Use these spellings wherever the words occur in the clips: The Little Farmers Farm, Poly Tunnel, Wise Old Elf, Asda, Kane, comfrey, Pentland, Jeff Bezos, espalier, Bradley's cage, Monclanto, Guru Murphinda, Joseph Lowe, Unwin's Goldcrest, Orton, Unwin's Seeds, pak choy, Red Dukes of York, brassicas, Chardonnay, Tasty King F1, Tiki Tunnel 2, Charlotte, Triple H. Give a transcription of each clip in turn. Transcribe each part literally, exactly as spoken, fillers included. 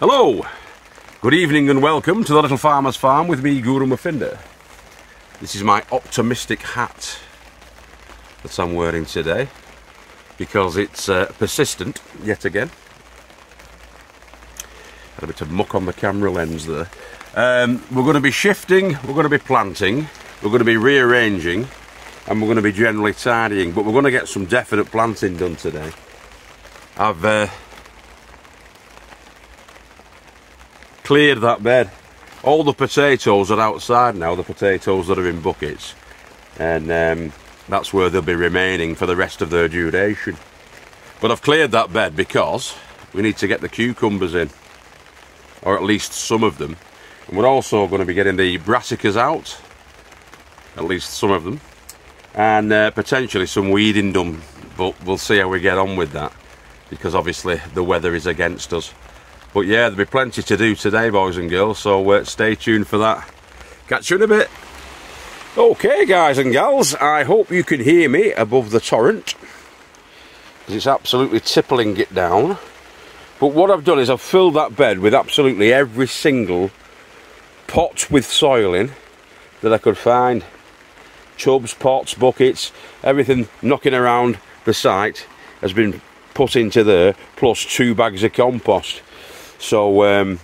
Hello, good evening and welcome to The Little Farmers Farm with me, Guru Murphinda. This is my optimistic hat that I'm wearing today because it's uh, persistent yet again. Had a bit of muck on the camera lens there. Um, we're going to be shifting, we're going to be planting, we're going to be rearranging and we're going to be generally tidying, but we're going to get some definite planting done today. I've... Uh, cleared that bed. All the potatoes are outside now, the potatoes that are in buckets, and um, that's where they'll be remaining for the rest of their duration. But I've cleared that bed because we need to get the cucumbers in, or at least some of them, and we're also going to be getting the brassicas out, at least some of them, and uh, potentially some weeding done, but we'll see how we get on with that because obviously the weather is against us. But yeah, there'll be plenty to do today, boys and girls, so uh, stay tuned for that. Catch you in a bit. Okay, guys and gals, I hope you can hear me above the torrent, because it's absolutely tippling it down. But what I've done is I've filled that bed with absolutely every single pot with soil in that I could find. Tubs, pots, buckets, everything knocking around the site has been put into there, plus two bags of compost. So um,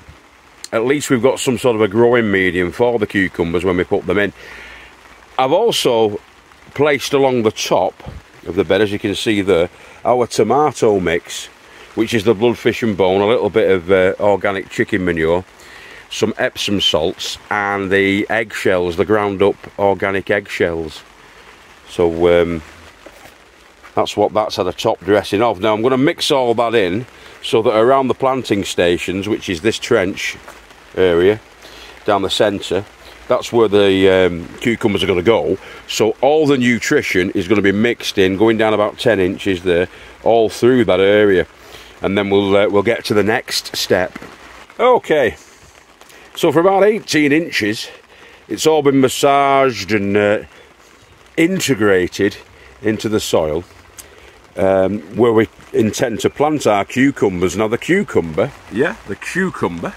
at least we've got some sort of a growing medium for the cucumbers when we put them in. I've also placed along the top of the bed, as you can see there, our tomato mix, which is the blood, fish and bone, a little bit of uh, organic chicken manure, some Epsom salts and the eggshells, the ground up organic eggshells. So um, that's what that's had a top dressing of. Now I'm going to mix all that in so that around the planting stations, which is this trench area down the centre, that's where the um, cucumbers are going to go. So all the nutrition is going to be mixed in, going down about ten inches there, all through that area, and then we'll uh, we'll get to the next step. Okay, so for about eighteen inches, it's all been massaged and uh, integrated into the soil. Um, where we intend to plant our cucumbers. Now the cucumber, yeah, the cucumber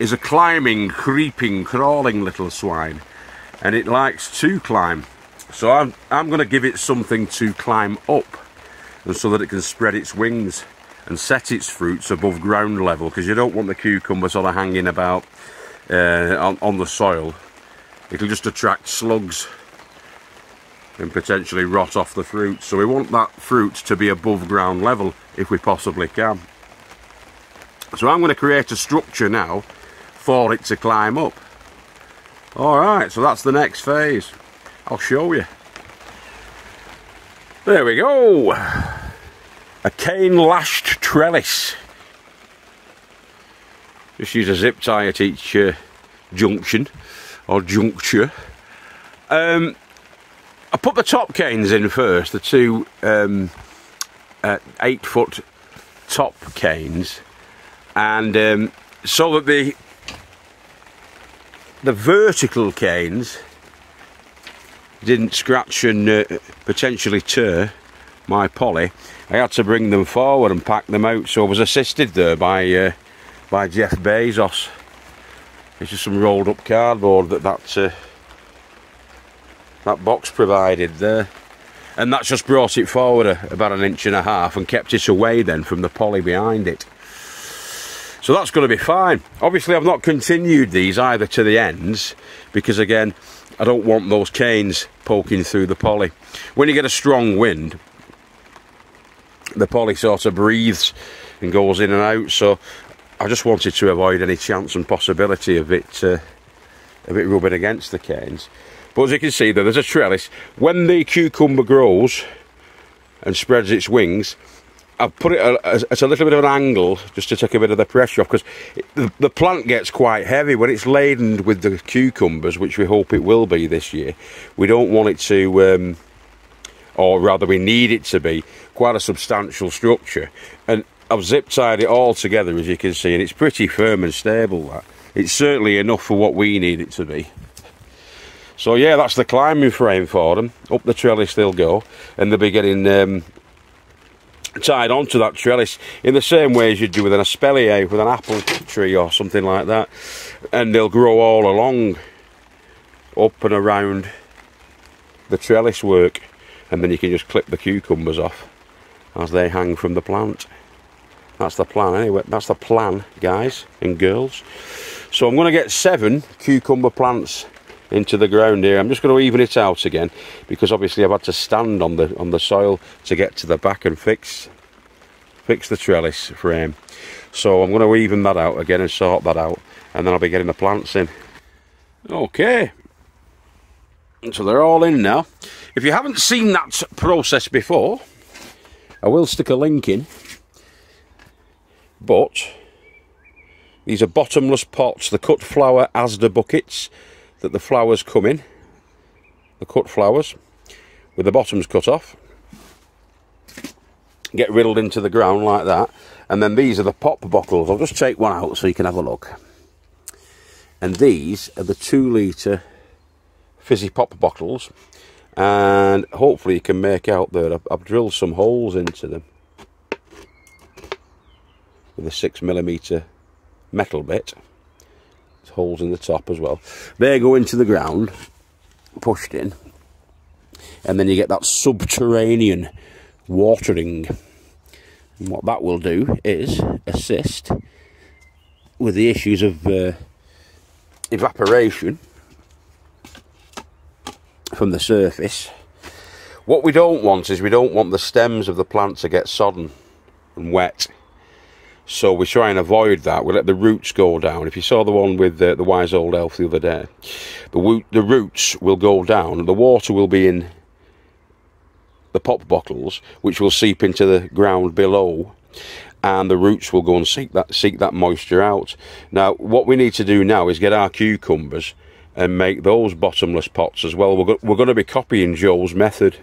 is a climbing, creeping, crawling little swine, and it likes to climb. So I'm, I'm going to give it something to climb up, and so that it can spread its wings and set its fruits above ground level, because you don't want the cucumber sort of hanging about uh, on, on the soil. It'll just attract slugs and potentially rot off the fruit. So we want that fruit to be above ground level if we possibly can. So I'm going to create a structure now for it to climb up. Alright, so that's the next phase. I'll show you. There we go. A cane-lashed trellis. Just use a zip tie at each uh, junction or juncture. Um, I put the top canes in first, the two um, uh, eight foot top canes, and um, so that the the vertical canes didn't scratch and uh, potentially tear my poly, I had to bring them forward and pack them out. So I was assisted there by uh, by Jeff Bezos. It's just some rolled up cardboard that that. Uh, that box provided there, and that's just brought it forward a, about an inch and a half and kept it away then from the poly behind it. So that's going to be fine. Obviously I've not continued these either to the ends, because again I don't want those canes poking through the poly. When you get a strong wind, the poly sort of breathes and goes in and out, so I just wanted to avoid any chance and possibility of it uh, of it rubbing against the canes. But as you can see there, there's a trellis. When the cucumber grows and spreads its wings, I've put it at a little bit of an angle just to take a bit of the pressure off, because the plant gets quite heavy when it's laden with the cucumbers, which we hope it will be this year. We don't want it to, um, or rather we need it to be, quite a substantial structure. And I've zip-tied it all together, as you can see, and it's pretty firm and stable, that. It's certainly enough for what we need it to be. So yeah, that's the climbing frame for them. Up the trellis they'll go, and they'll be getting um, tied onto that trellis in the same way as you'd do with an espalier, with an apple tree or something like that, and they'll grow all along, up and around the trellis work, and then you can just clip the cucumbers off as they hang from the plant. That's the plan anyway, that's the plan, guys and girls. So I'm going to get seven cucumber plants into the ground here. I'm just going to even it out again, because obviously I've had to stand on the on the soil to get to the back and fix fix the trellis frame. So I'm going to even that out again and sort that out, and then I'll be getting the plants in. Okay, so they're all in now. If you haven't seen that process before, I will stick a link in, but these are bottomless pots, the cut flower Asda buckets that the flowers come in, the cut flowers, with the bottoms cut off, get riddled into the ground like that. And then these are the pop bottles. I'll just take one out so you can have a look. And these are the two litre fizzy pop bottles, and hopefully you can make out that I've, I've drilled some holes into them with a six millimetre metal bit. Holes in the top as well. They go into the ground, pushed in, and then you get that subterranean watering, and what that will do is assist with the issues of uh, evaporation from the surface. What we don't want is, we don't want the stems of the plant to get sodden and wet, so we try and avoid that. We let the roots go down. If you saw the one with the, the Wise Old Elf the other day, the, wo the roots will go down, and the water will be in the pop bottles, which will seep into the ground below, and the roots will go and seek that, seek that moisture out. Now, what we need to do now is get our cucumbers and make those bottomless pots as well. We're, go we're going to be copying Joe's method.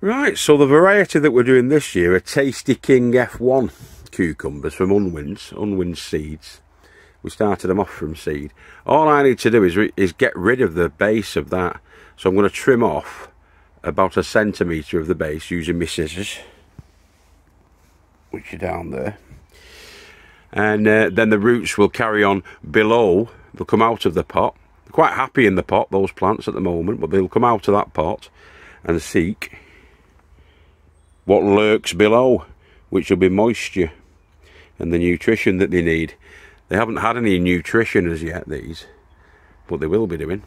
Right, so the variety that we're doing this year are Tasty King F one cucumbers from Unwin's, Unwin's Seeds. We started them off from seed. All I need to do is, is get rid of the base of that. So I'm going to trim off about a centimetre of the base using my scissors, which are down there. And uh, then the roots will carry on below. They'll come out of the pot. They're quite happy in the pot, those plants at the moment, but they'll come out of that pot and seek what lurks below, which will be moisture and the nutrition that they need. They haven't had any nutrition as yet, these, but they will be doing.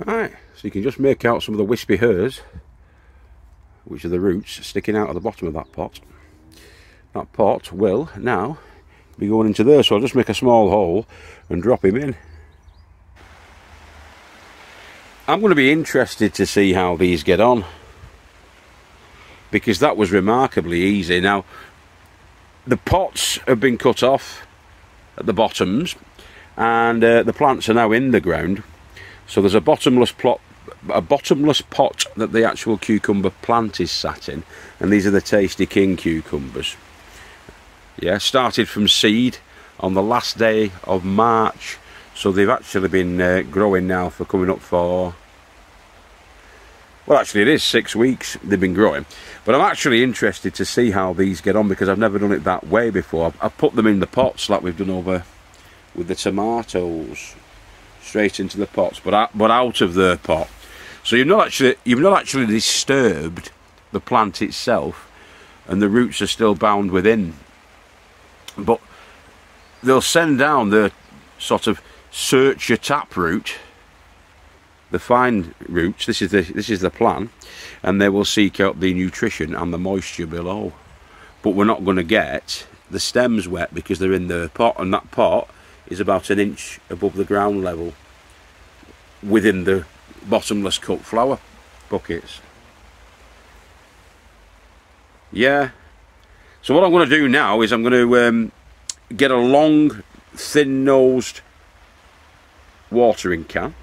Alright, so you can just make out some of the wispy hairs, which are the roots sticking out of the bottom of that pot. That pot will now be going into there, so I'll just make a small hole and drop him in. I'm going to be interested to see how these get on, because that was remarkably easy. Now, the pots have been cut off at the bottoms, and uh, the plants are now in the ground. So there's a bottomless plot, a bottomless pot that the actual cucumber plant is sat in, and these are the Tasty King cucumbers. Yeah, started from seed on the last day of March, so they've actually been uh, growing now for coming up for, well, actually it is six weeks they've been growing. But I'm actually interested to see how these get on, because I've never done it that way before. I've, I've put them in the pots like we've done over with the tomatoes, straight into the pots, but out, but out of the pot. So you've not actually you've not actually disturbed the plant itself, and the roots are still bound within. But they'll send down the sort of search your tap root, the fine roots. This is the this is the plan, and they will seek out the nutrition and the moisture below. But we're not going to get the stems wet, because they're in the pot, and that pot is about an inch above the ground level within the bottomless cut flower buckets. Yeah. So what I'm going to do now is I'm going to um, get a long, thin-nosed watering can.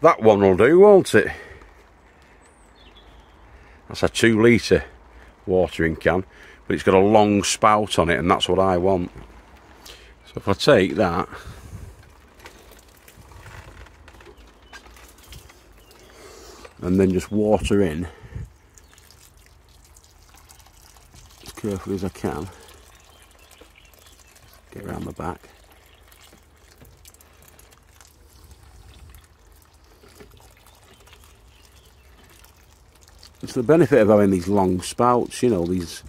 That one will do, won't it? That's a two litre watering can, but it's got a long spout on it, and that's what I want. So if I take that, and then just water in carefully as I can. Just get around the back. It's the benefit of having these long spouts, you know, these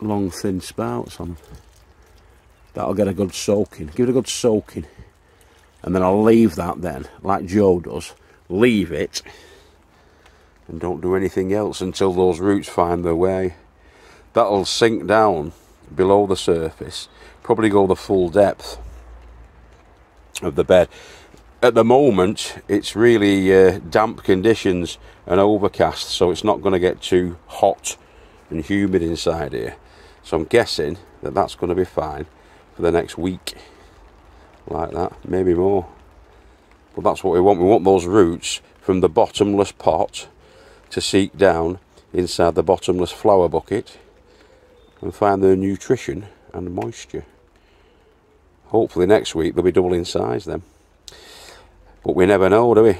long thin spouts on. That'll get a good soaking. Give it a good soaking. And then I'll leave that then, like Joe does. Leave it and don't do anything else until those roots find their way. That'll sink down below the surface, probably go the full depth of the bed. At the moment it's really uh, damp conditions and overcast, so it's not going to get too hot and humid inside here, so I'm guessing that that's going to be fine for the next week, like that, maybe more. But that's what we want. We want those roots from the bottomless pot to seep down inside the bottomless flower bucket and find their nutrition and moisture. Hopefully next week they'll be double in size then, but we never know, do we?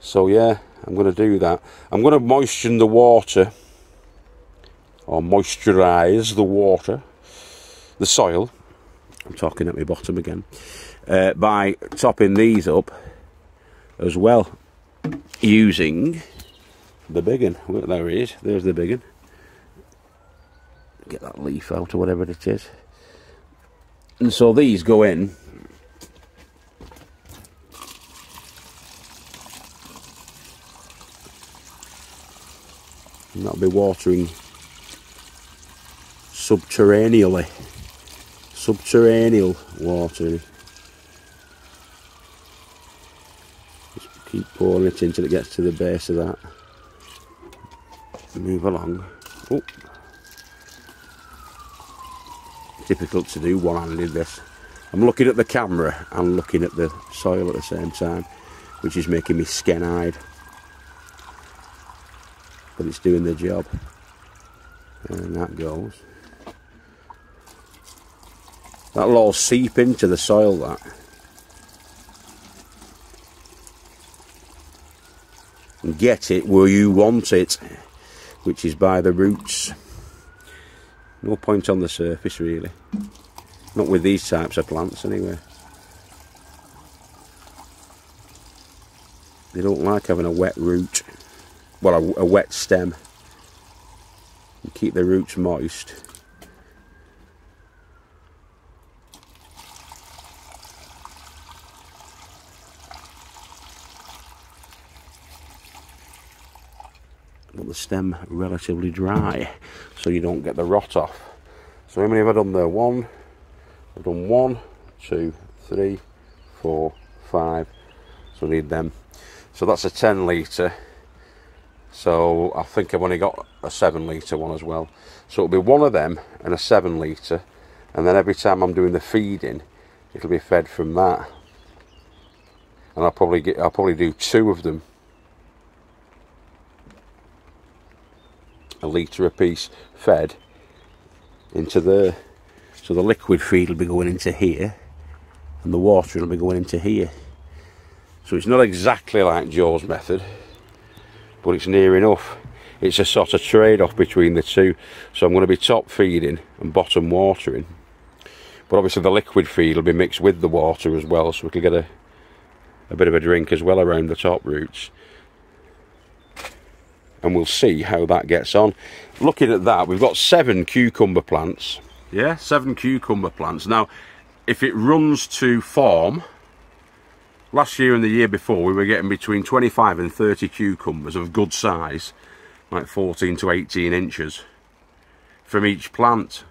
So yeah, I'm going to do that. I'm going to moisten the water, or moisturize the water, the soil. I'm talking at my bottom again, uh, by topping these up as well, using the biggin. Well, there he is, there's the biggin. Get that leaf out or whatever it is. And so these go in and that'll be watering subterraneally. Subterraneal watering. Just keep pouring it until it gets to the base of that. Move along. Oh. Difficult to do one-handed this. I'm looking at the camera and looking at the soil at the same time, which is making me skin-eyed. But it's doing the job. And that goes. That'll all seep into the soil, that. And get it where you want it, which is by the roots. No point on the surface, really. Not with these types of plants, anyway. They don't like having a wet root. Well, a, a wet stem. You keep the roots moist. The stem relatively dry so you don't get the rot off. So how many have I done there? One, I've done one, two, three, four, five. So I need them. So that's a ten litre. So I think I've only got a seven litre one as well. So it'll be one of them and a seven litre, and then every time I'm doing the feeding, it'll be fed from that. And I'll probably get, I'll probably do two of them. A litre apiece fed into there. So the liquid feed will be going into here and the water will be going into here. So it's not exactly like Joe's method, but it's near enough. It's a sort of trade-off between the two. So I'm going to be top feeding and bottom watering, but obviously the liquid feed will be mixed with the water as well, so we can get a, a bit of a drink as well around the top roots. And we'll see how that gets on. Looking at that, we've got seven cucumber plants. Yeah, seven cucumber plants. Now, if it runs to form, last year and the year before, we were getting between twenty-five and thirty cucumbers of good size, like fourteen to eighteen inches, from each plant.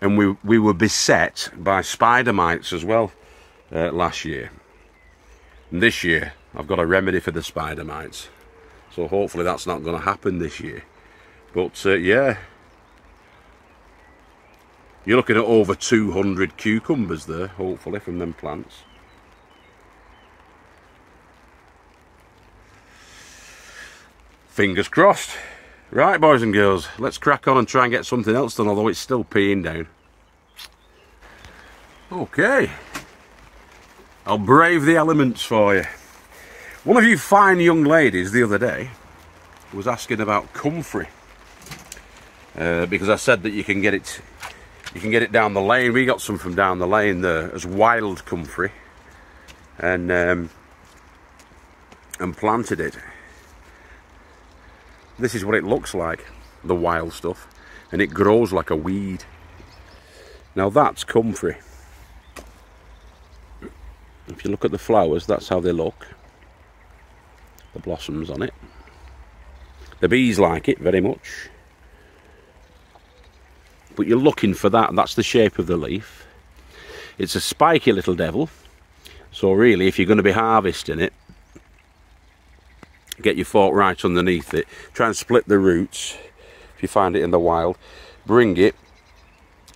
And we, we were beset by spider mites as well uh, last year. And this year, I've got a remedy for the spider mites, so hopefully that's not going to happen this year. But uh, yeah, you're looking at over two hundred cucumbers there, hopefully, from them plants. Fingers crossed. Right, boys and girls, let's crack on and try and get something else done, although it's still peeing down. Okay, I'll brave the elements for you. One of you fine young ladies the other day was asking about comfrey, uh, because I said that you can get it you can get it down the lane. We got some from down the lane there as wild comfrey, and um, and planted it. This is what it looks like, the wild stuff, and it grows like a weed. Now that's comfrey. If you look at the flowers, that's how they look, the blossoms on it. The bees like it very much, but you're looking for that, and that's the shape of the leaf. It's a spiky little devil, so really if you're going to be harvesting it, get your fork right underneath it, try and split the roots if you find it in the wild, bring it,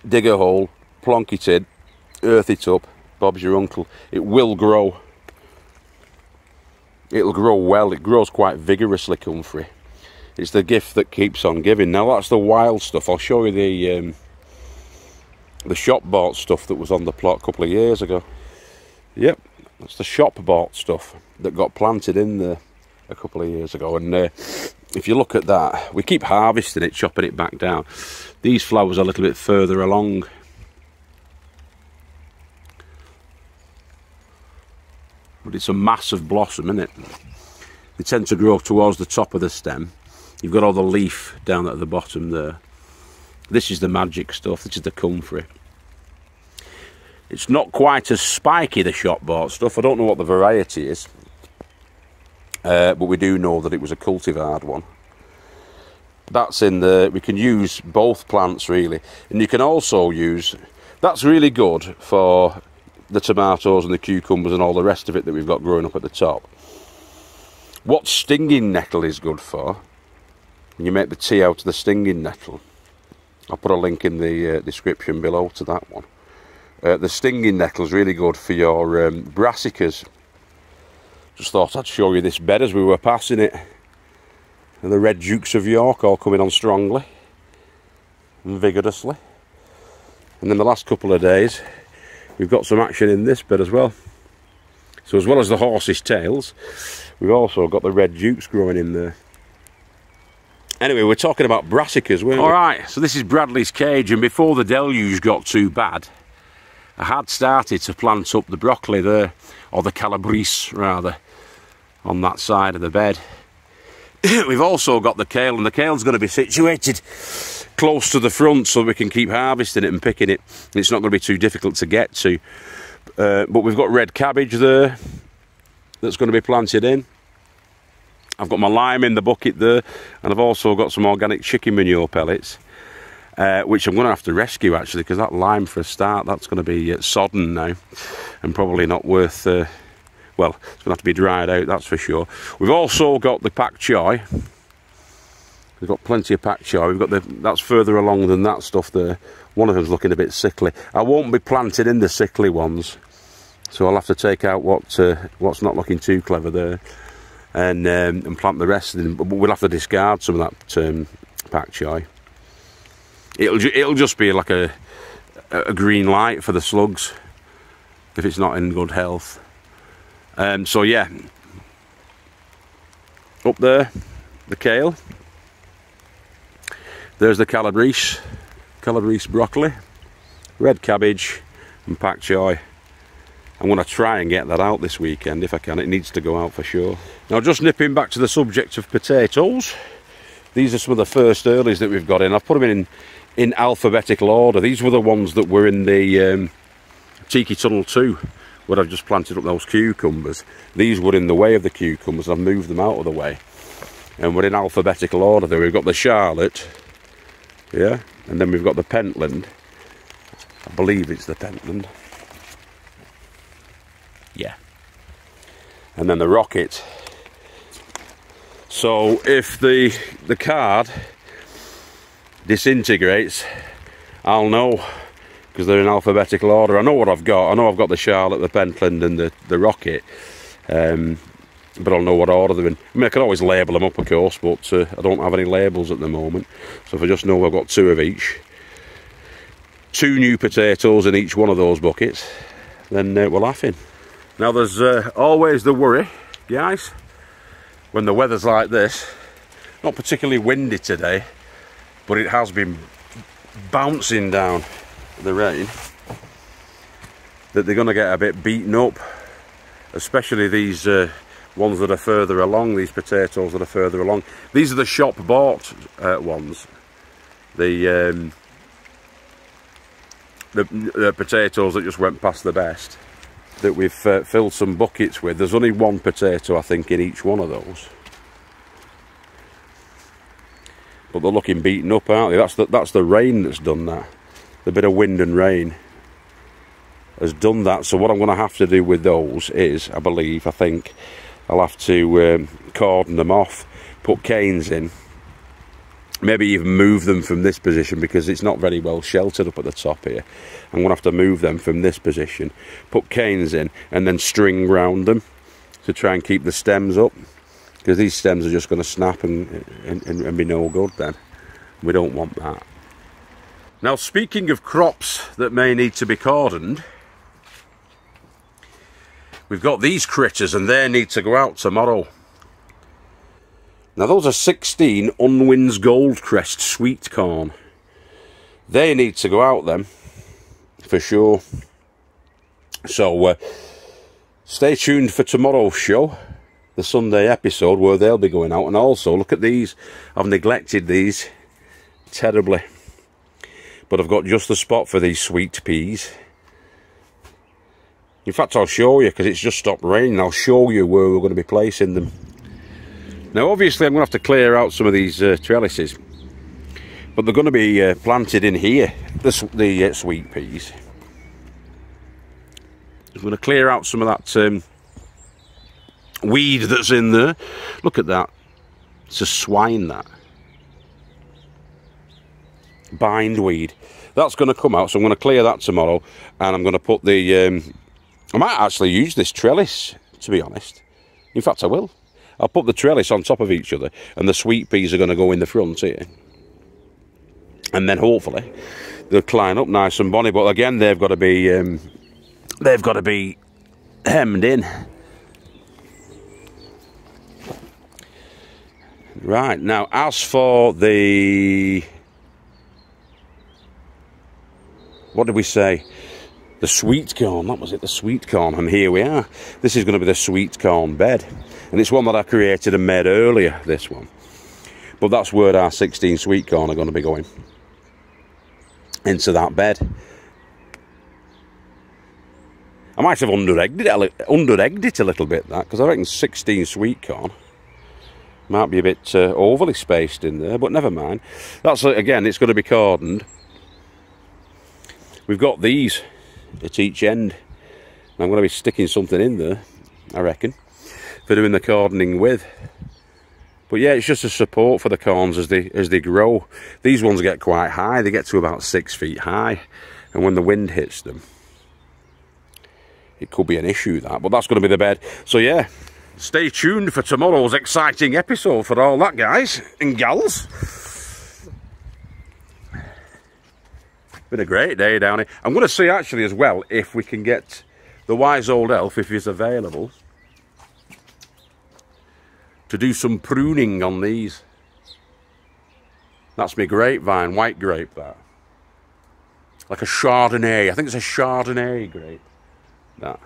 dig a hole, plonk it in, earth it up, Bob's your uncle. It will grow. It'll grow well. It grows quite vigorously, comfrey. It's the gift that keeps on giving. Now that's the wild stuff. I'll show you the um, the shop bought stuff that was on the plot a couple of years ago. Yep, that's the shop bought stuff that got planted in there a couple of years ago. And uh, if you look at that, we keep harvesting it, chopping it back down. These flowers are a little bit further along. But it's a massive blossom, isn't it? They tend to grow towards the top of the stem. You've got all the leaf down at the bottom there. This is the magic stuff. This is the comfrey. It's not quite as spiky, the shop bought stuff. I don't know what the variety is, uh, but we do know that it was a cultivared one. That's in there. We can use both plants really, and you can also use. That's really good for the tomatoes and the cucumbers and all the rest of it that we've got growing up at the top. What stinging nettle is good for, and you make the tea out of the stinging nettle, I'll put a link in the uh, description below to that one. Uh, the stinging nettle is really good for your um, brassicas. Just thought I'd show you this bed as we were passing it, and the Red Dukes of York all coming on strongly and vigorously. And then the last couple of days we've got some action in this bed as well. So as well as the horses' tails, we've also got the Red Dukes growing in there. Anyway, we're talking about brassicas, weren't we? Alright, so this is Bradley's cage, and before the deluge got too bad, I had started to plant up the broccoli there, or the calabrese rather, on that side of the bed. We've also got the kale, and the kale's going to be situated close to the front so we can keep harvesting it and picking it. It's not going to be too difficult to get to. Uh, but we've got red cabbage there that's going to be planted in. I've got my lime in the bucket there, and I've also got some organic chicken manure pellets, uh, which I'm going to have to rescue actually, because that lime for a start, that's going to be uh, sodden now and probably not worth... Uh, well, it's going to have to be dried out, that's for sure. We've also got the pak choy. We've got plenty of pak choy. We've got the, that's further along than that stuff there. One of them's looking a bit sickly. I won't be planting in the sickly ones, so I'll have to take out what uh, what's not looking too clever there, and um, and plant the rest of them. But we'll have to discard some of that um, pak choy. It'll ju it'll just be like a a green light for the slugs if it's not in good health. Um, so yeah, up there, the kale. There's the calabrese, calabrese broccoli, red cabbage, and pak choy. I'm going to try and get that out this weekend if I can. It needs to go out for sure. Now, just nipping back to the subject of potatoes. These are some of the first earlies that we've got in. I've put them in in alphabetical order. These were the ones that were in the um, Tiki Tunnel two, where I've just planted up those cucumbers. These were in the way of the cucumbers. I've moved them out of the way, and we're in alphabetical order there. We've got the Charlotte, yeah, and then we've got the Pentland. I believe it's the Pentland. Yeah. And then the Rocket. So if the the card disintegrates, I'll know, because they're in alphabetical order. I know what I've got. I know I've got the Charlotte, the Pentland, and the, the Rocket. Um, but I'll know what order they're in. I mean, I can always label them up, of course, but uh, I don't have any labels at the moment. So if I just know I've got two of each, two new potatoes in each one of those buckets, then uh, we're laughing. Now there's uh, always the worry, guys, when the weather's like this, Not particularly windy today, but it has been bouncing down the rain, that they're going to get a bit beaten up, especially these uh, ones that are further along, these potatoes that are further along. These are the shop bought uh, ones, the, um, the the potatoes that just went past the best, that we've uh, filled some buckets with. There's only one potato, I think, in each one of those. But they're looking beaten up, aren't they? That's the, that's the rain that's done that. The bit of wind and rain has done that. So what I'm going to have to do with those is, I believe, I think, I'll have to um, cordon them off, put canes in, maybe even move them from this position because it's not very well sheltered up at the top here. I'm going to have to move them from this position, put canes in, and then string round them to try and keep the stems up, because these stems are just going to snap and, and, and be no good then. We don't want that. Now, speaking of crops that may need to be cordoned, we've got these critters and they need to go out tomorrow. Now, those are sixteen Unwin's Goldcrest sweet corn. They need to go out then, for sure. So, uh, stay tuned for tomorrow's show, the Sunday episode, where they'll be going out. And also, look at these. I've neglected these terribly, but I've got just the spot for these sweet peas. In fact, I'll show you, because it's just stopped raining. I'll show you where we're going to be placing them. Now, obviously, I'm going to have to clear out some of these uh, trellises, but they're going to be uh, planted in here, the, the uh, sweet peas. I'm going to clear out some of that um, weed that's in there. Look at that. It's a swine, that. Bindweed. That's going to come out, so I'm going to clear that tomorrow, and I'm going to put the... Um, I might actually use this trellis, to be honest. In fact, I will. I'll put the trellis on top of each other, and the sweet peas are going to go in the front here. And then hopefully they'll climb up nice and bonny, but again, they've got to be... Um, they've got to be hemmed in. Right, now, as for the... what did we say? The sweet corn, that was it, the sweet corn. And here we are. This is going to be the sweet corn bed. And it's one that I created and made earlier, this one. But that's where our sixteen sweet corn are going to be going. Into that bed. I might have under-egged it, under-egged it a little bit, that, because I reckon sixteen sweet corn might be a bit uh, overly spaced in there, but never mind. That's, again, it's going to be cordoned. We've got these at each end, and I'm going to be sticking something in there, I reckon, for doing the cordoning with. But yeah, it's just a support for the corns as they as they grow. These ones get quite high; they get to about six feet high, and when the wind hits them, it could be an issue, that. But that's going to be the bed. So yeah, stay tuned for tomorrow's exciting episode for all that, guys and gals. Been a great day down here. I'm going to see actually as well if we can get the Wise Old Elf, if he's available, to do some pruning on these. That's my grapevine, white grape, that. Like a Chardonnay. I think it's a Chardonnay grape, that.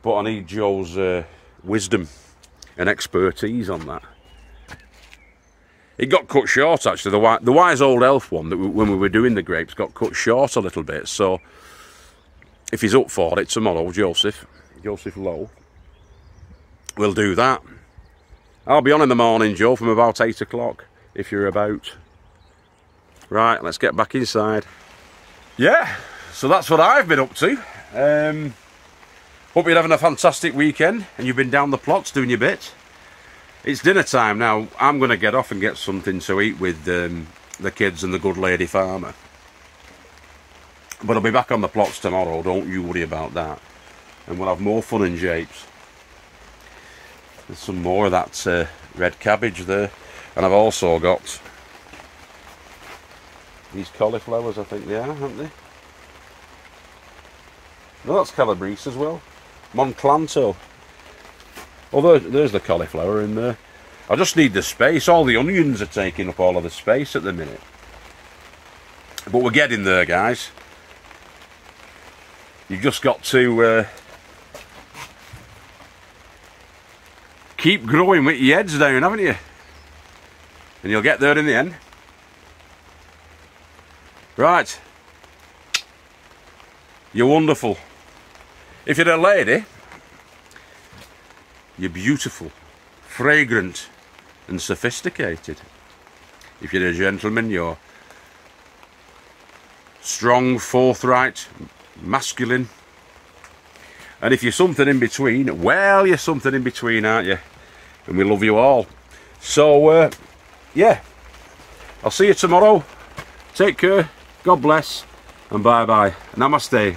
But I need Joe's uh, wisdom and expertise on that. It got cut short, actually. The wise, the wise old elf one, that we, when we were doing the grapes, got cut short a little bit. So, if he's up for it tomorrow, Joseph, Joseph Lowe, we'll do that. I'll be on in the morning, Joe, from about eight o'clock, if you're about. Right, let's get back inside. Yeah, so that's what I've been up to. Um, hope you're having a fantastic weekend, and you've been down the plots doing your bit. It's dinner time now. I'm going to get off and get something to eat with um, the kids and the good lady farmer. But I'll be back on the plots tomorrow, don't you worry about that. And we'll have more fun and japes. There's some more of that uh, red cabbage there. And I've also got these cauliflowers, I think they are, haven't they? No, that's calabrese as well. Monclanto. Oh, there's, there's the cauliflower in there. I just need the space. All the onions are taking up all of the space at the minute. But we're getting there, guys. You've just got to uh, keep growing with your heads down, haven't you? And you'll get there in the end. Right. You're wonderful. If you're a lady, you're beautiful, fragrant and sophisticated. If you're a gentleman, you're strong, forthright, masculine. And if you're something in between, well, you're something in between, aren't you? And we love you all. So, uh, yeah, I'll see you tomorrow. Take care, God bless, and bye-bye. Namaste.